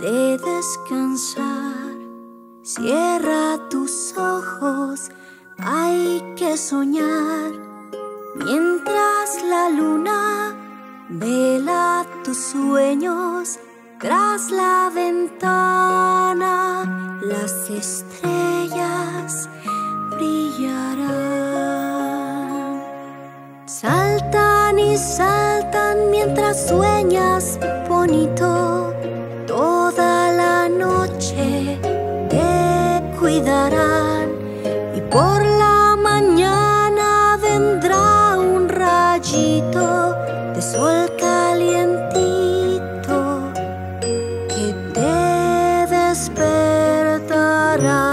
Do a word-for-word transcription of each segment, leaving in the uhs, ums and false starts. de descansar. Cierra tus ojos, hay que soñar. Mientras la luna vela tus sueños, tras la ventana las estrellas brillarán. Saltan y saltan mientras sueñas bonito. Toda la noche te cuidarán y por la mañana vendrá un rayito de sol calientito que te despertará.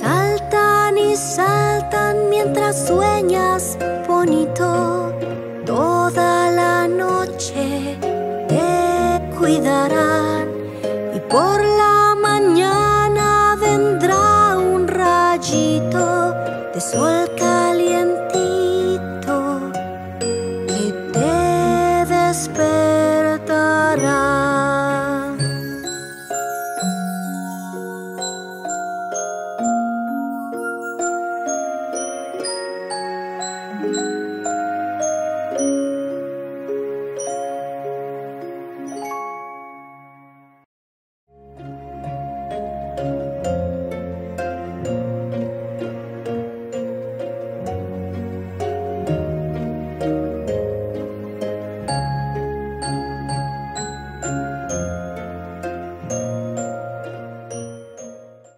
Saltan y saltan mientras sueñas bonito. Toda la noche te cuidará.